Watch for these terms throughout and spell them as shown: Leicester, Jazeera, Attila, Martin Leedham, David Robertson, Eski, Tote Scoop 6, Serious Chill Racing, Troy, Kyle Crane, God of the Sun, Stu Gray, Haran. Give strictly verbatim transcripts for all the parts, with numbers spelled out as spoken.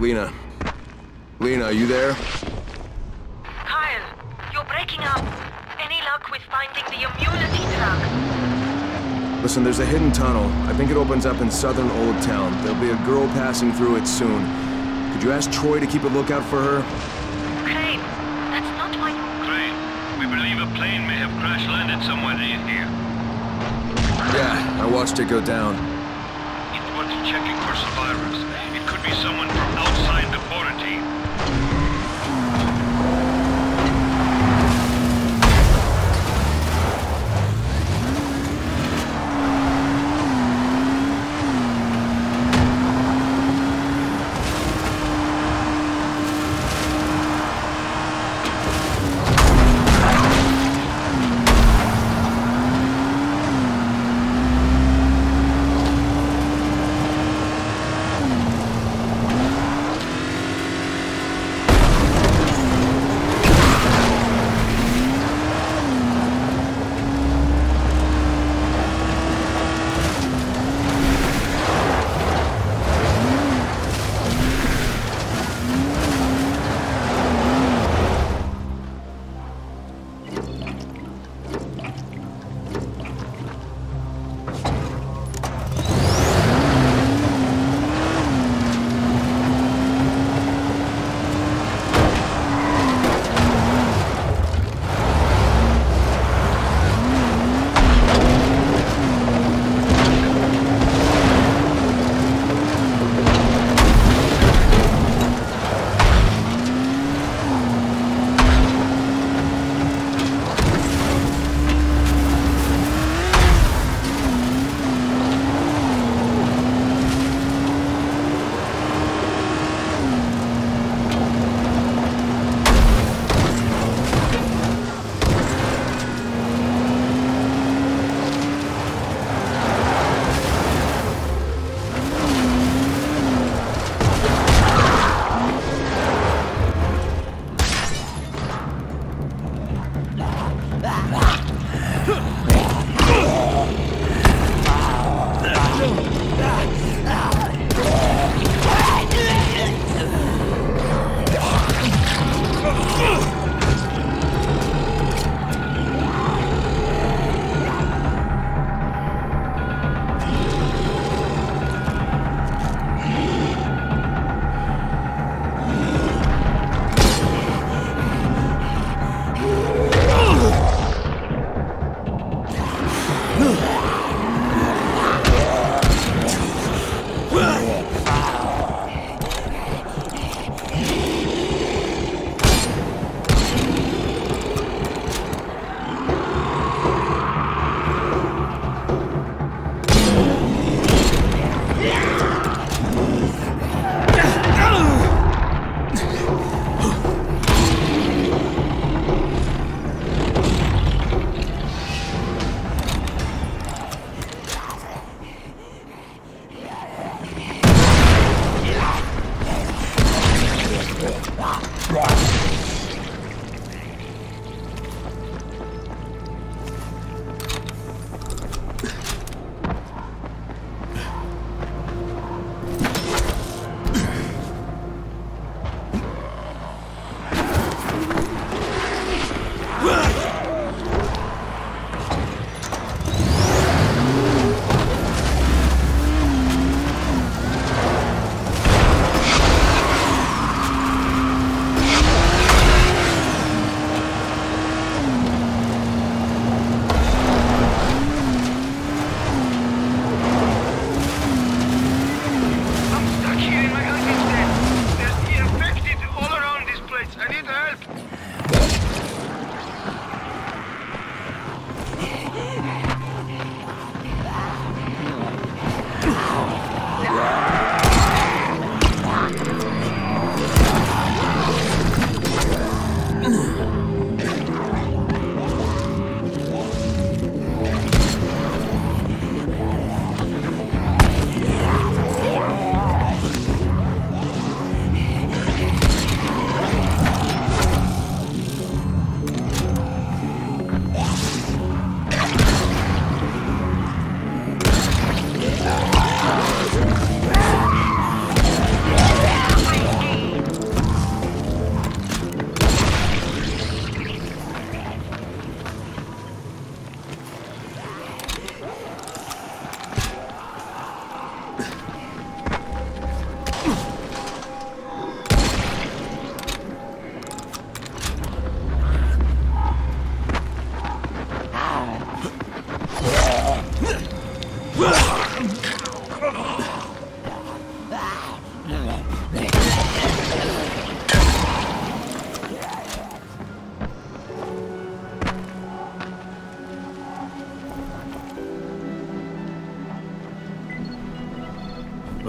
Lena. Lena, are you there? Kyle, you're breaking up. Any luck with finding the immunity drug? Listen, there's a hidden tunnel. I think it opens up in southern Old Town. There'll be a girl passing through it soon. Could you ask Troy to keep a lookout for her? Crane, that's not why you... Crane, we believe a plane may have crash-landed somewhere near here. Yeah, I watched it go down. It's worth checking for survivors. It could be someone from outside the border team.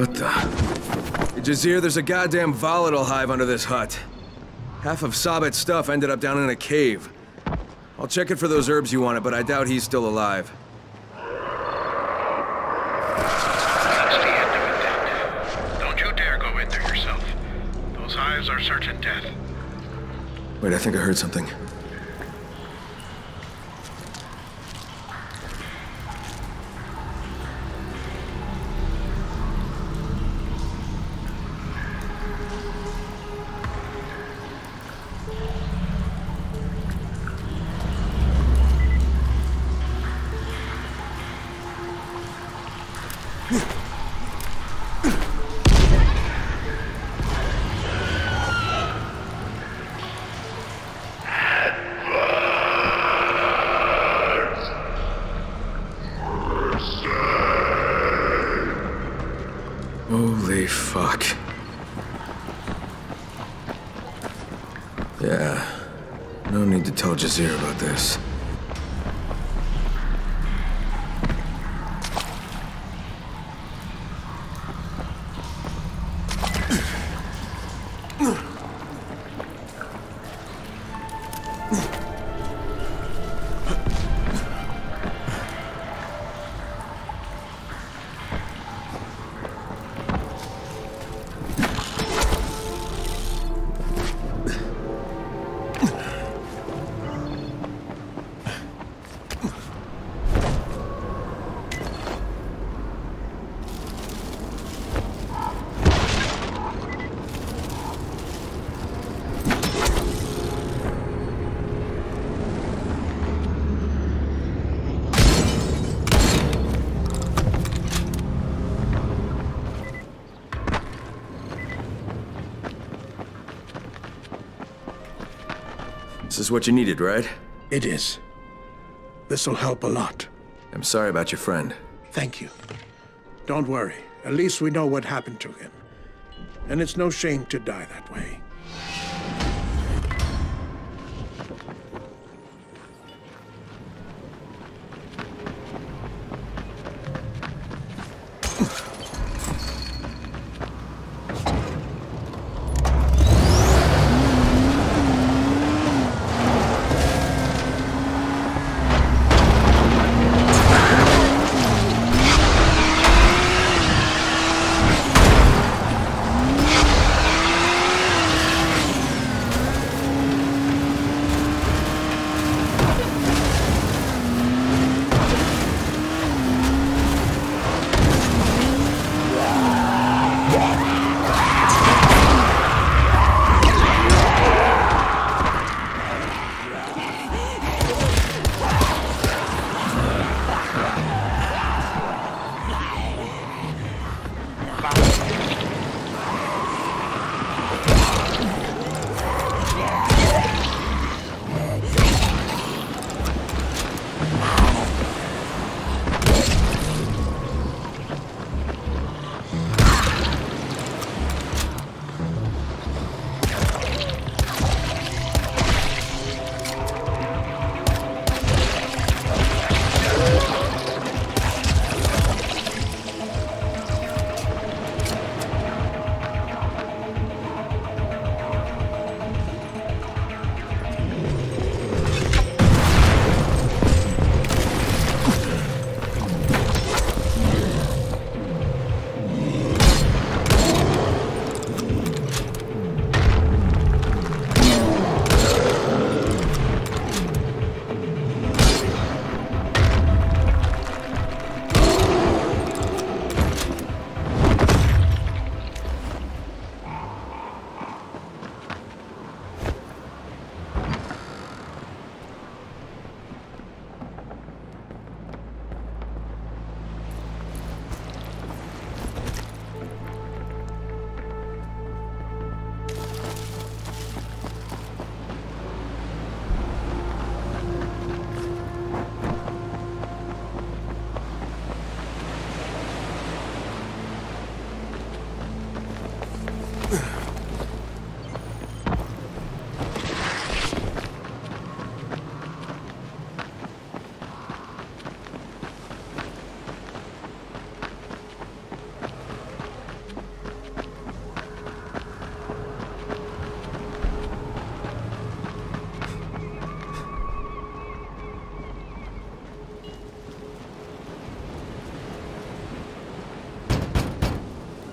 What the? Hey, Jazeera, there's a goddamn volatile hive under this hut. Half of Sabit's stuff ended up down in a cave. I'll check it for those herbs you wanted, but I doubt he's still alive. Wait, I think I heard something. Jazeera about this. This is what you needed, right? It is. This'll help a lot. I'm sorry about your friend. Thank you. Don't worry. At least we know what happened to him. And it's no shame to die that way.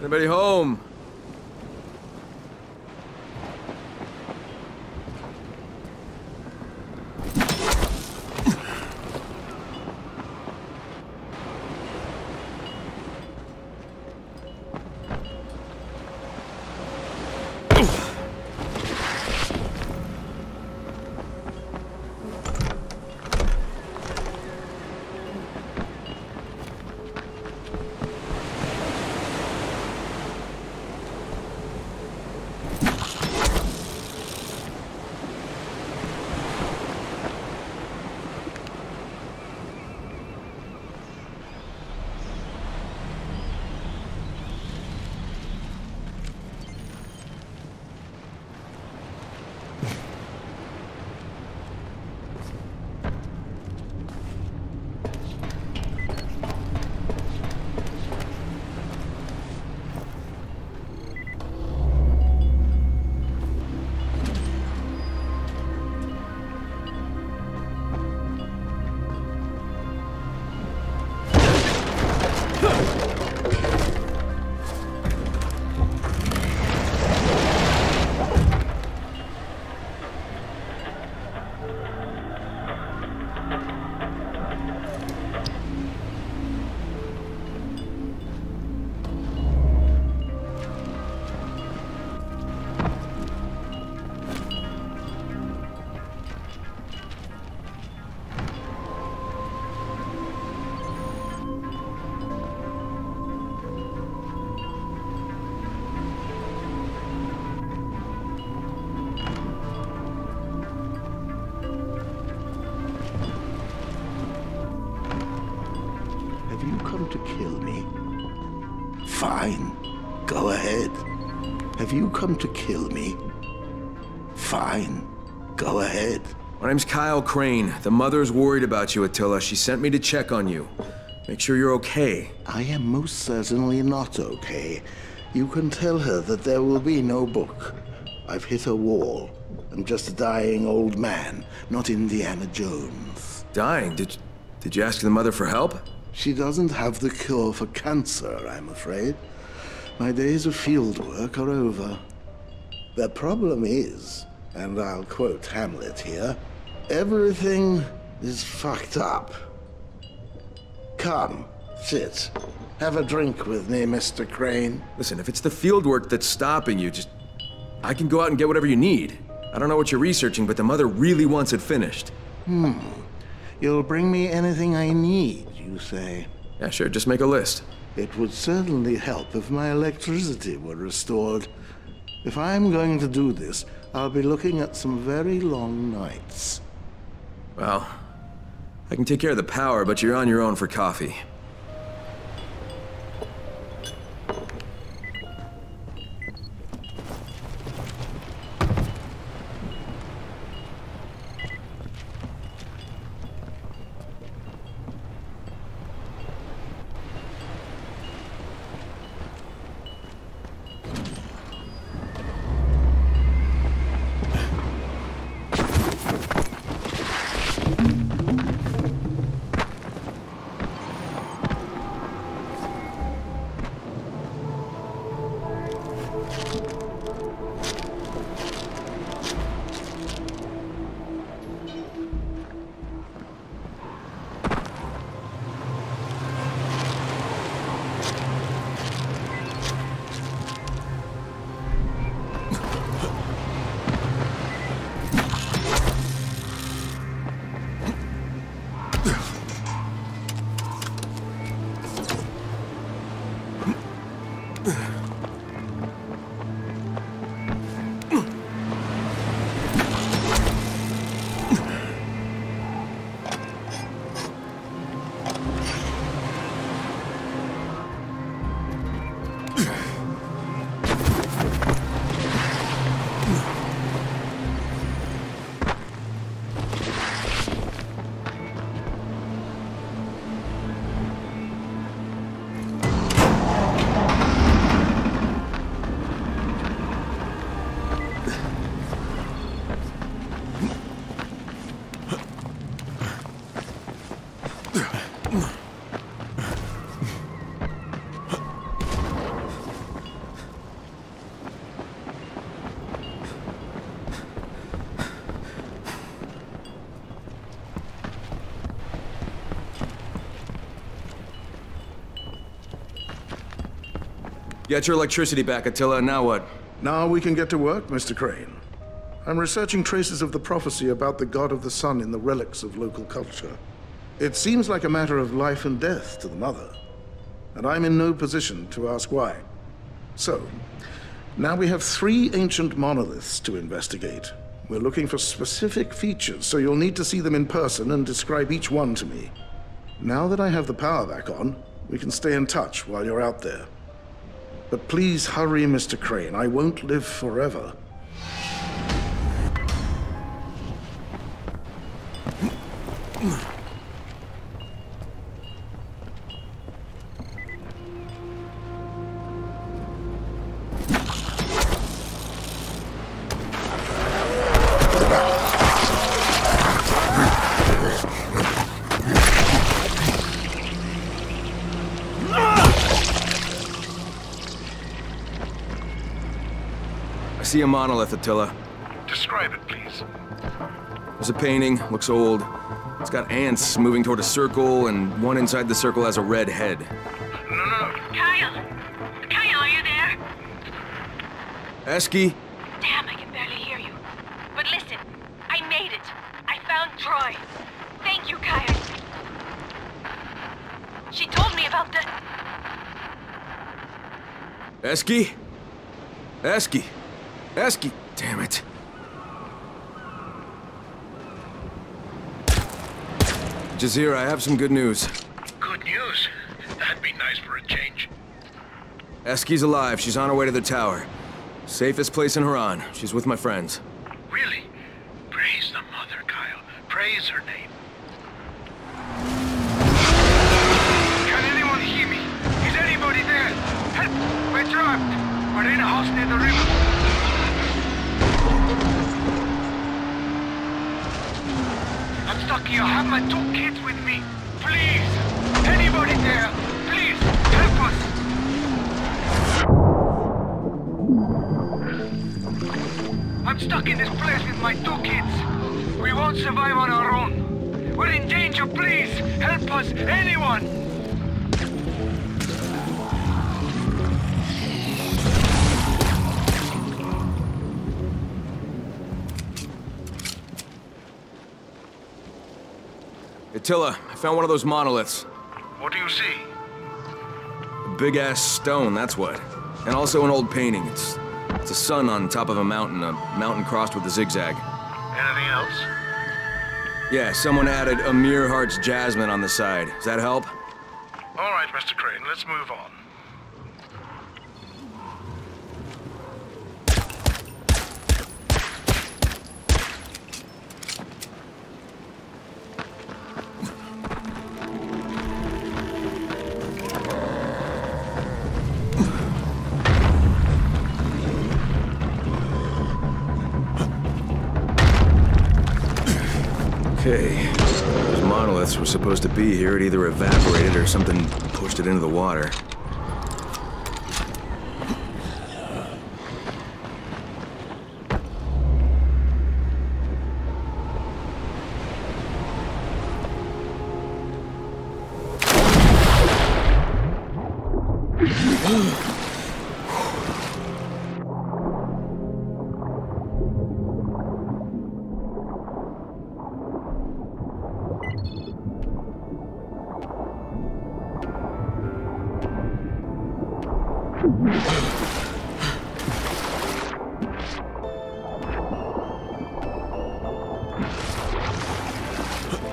Anybody home? Have you come to kill me? Fine. Go ahead. My name's Kyle Crane. The mother's worried about you, Attila. She sent me to check on you. Make sure you're okay. I am most certainly not okay. You can tell her that there will be no book. I've hit a wall. I'm just a dying old man, not Indiana Jones. Dying? Did, did you ask the mother for help? She doesn't have the cure for cancer, I'm afraid. My days of field work are over. The problem is, and I'll quote Hamlet here, everything is fucked up. Come, sit. Have a drink with me, Mister Crane. Listen, if it's the field work that's stopping you, just... I can go out and get whatever you need. I don't know what you're researching, but the mother really wants it finished. Hmm. You'll bring me anything I need, you say? Yeah, sure. Just make a list. It would certainly help if my electricity were restored. If I'm going to do this, I'll be looking at some very long nights. Well, I can take care of the power, but you're on your own for coffee. Get your electricity back, Attila, and now what? Now we can get to work, Mister Crane. I'm researching traces of the prophecy about the God of the Sun in the relics of local culture. It seems like a matter of life and death to the mother, and I'm in no position to ask why. So, now we have three ancient monoliths to investigate. We're looking for specific features, so you'll need to see them in person and describe each one to me. Now that I have the power back on, we can stay in touch while you're out there. But please hurry, Mister Crane. I won't live forever. See a monolith, Attila. Describe it, please. There's a painting, looks old. It's got ants moving toward a circle, and one inside the circle has a red head. No, no, no. Kyle! Kyle, are you there? Eski? Damn, I can barely hear you. But listen, I made it. I found Troy. Thank you, Kyle. She told me about the... Eski? Eski? Eski, damn it. Jazeera, I have some good news. Good news? That'd be nice for a change. Eski's alive. She's on her way to the tower. Safest place in Haran. She's with my friends. Really? Praise the mother, Kyle. Praise her name. Can anyone hear me? Is anybody there? Help! We're trapped! We're in a house near the river. I'm stuck here. I have my two kids with me. Please! Anybody there? Please, help us! I'm stuck in this place with my two kids. We won't survive on our own. We're in danger. Please, help us! Anyone! Attila, I found one of those monoliths. What do you see? A big-ass stone, that's what. And also an old painting. It's, it's a sun on top of a mountain, a mountain crossed with a zigzag. Anything else? Yeah, someone added Amir Hart's Jasmine on the side. Does that help? All right, Mister Crane, let's move on. Okay, those monoliths were supposed to be here. It either evaporated or something pushed it into the water.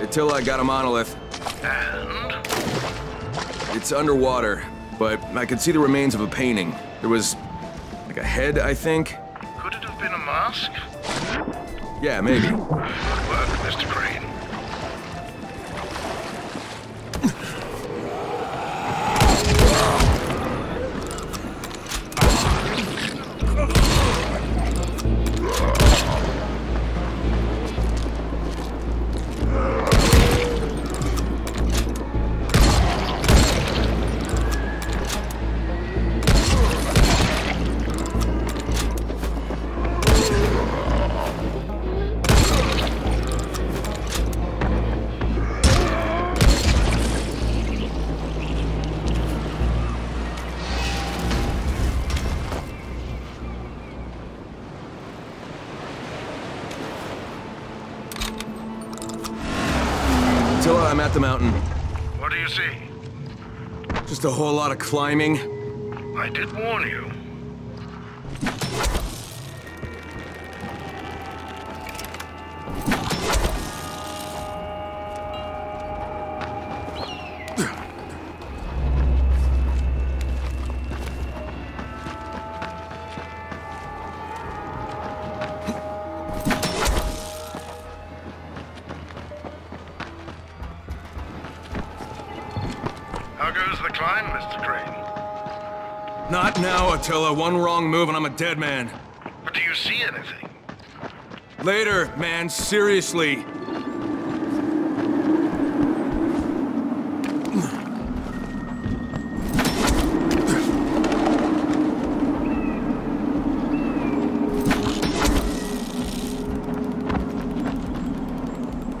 Attila, I got a monolith. And? It's underwater, but I could see the remains of a painting. There was, like, a head, I think. Could it have been a mask? Yeah, maybe. Good work, Mister Crane. Attila, I'm at the mountain. What do you see? Just a whole lot of climbing. I did warn you. Attila, one wrong move and I'm a dead man. But do you see anything? Later, man, seriously.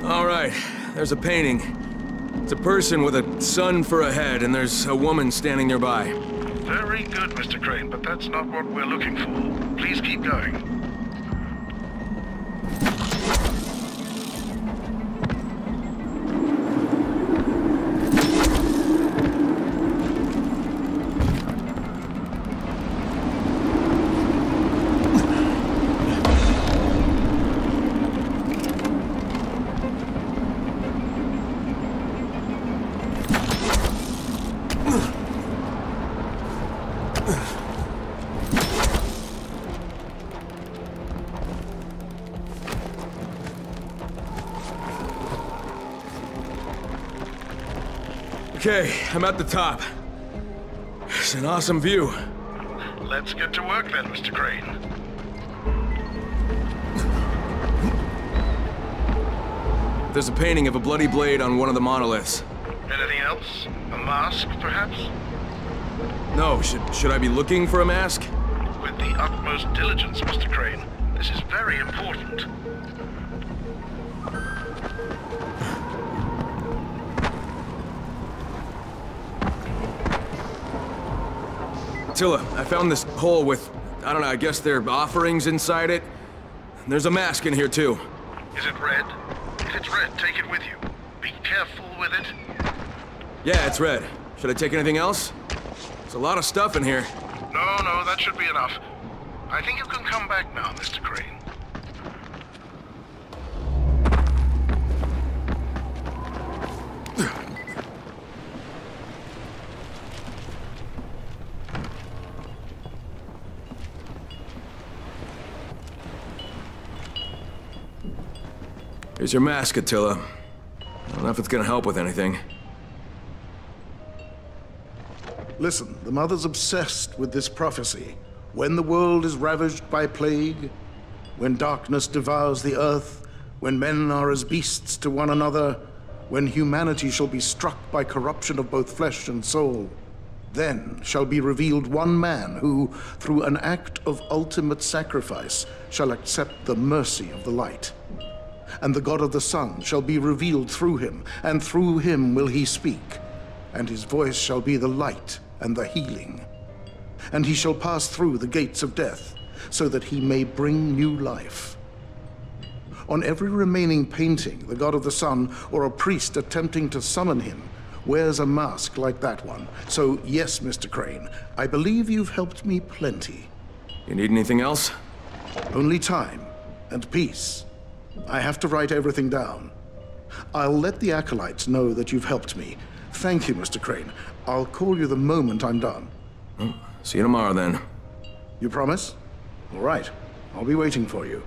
All right, there's a painting. It's a person with a sun for a head and there's a woman standing nearby. Very good, Mister Crane, but that's not what we're looking for. Please keep going. Okay, I'm at the top. It's an awesome view. Let's get to work then, Mister Crane. There's a painting of a bloody blade on one of the monoliths. Anything else? A mask, perhaps? No, should, should I be looking for a mask? With the utmost diligence, Mister Crane. This is very important. Attila, I found this hole with, I don't know, I guess there are offerings inside it. There's a mask in here, too. Is it red? If it's red, take it with you. Be careful with it. Yeah, it's red. Should I take anything else? There's a lot of stuff in here. No, no, that should be enough. I think you can come back now, Mister Crane. Here's your mask, Attila. I don't know if it's gonna help with anything. Listen, the mother's obsessed with this prophecy. When the world is ravaged by plague, when darkness devours the earth, when men are as beasts to one another, when humanity shall be struck by corruption of both flesh and soul, then shall be revealed one man who, through an act of ultimate sacrifice, shall accept the mercy of the light. And the God of the Sun shall be revealed through him, and through him will he speak. And his voice shall be the light and the healing. And he shall pass through the gates of death, so that he may bring new life. On every remaining painting, the God of the Sun, or a priest attempting to summon him, wears a mask like that one. So yes, Mister Crane, I believe you've helped me plenty. You need anything else? Only time and peace. I have to write everything down. I'll let the acolytes know that you've helped me. Thank you, Mister Crane. I'll call you the moment I'm done. See you tomorrow, then. You promise? All right. I'll be waiting for you.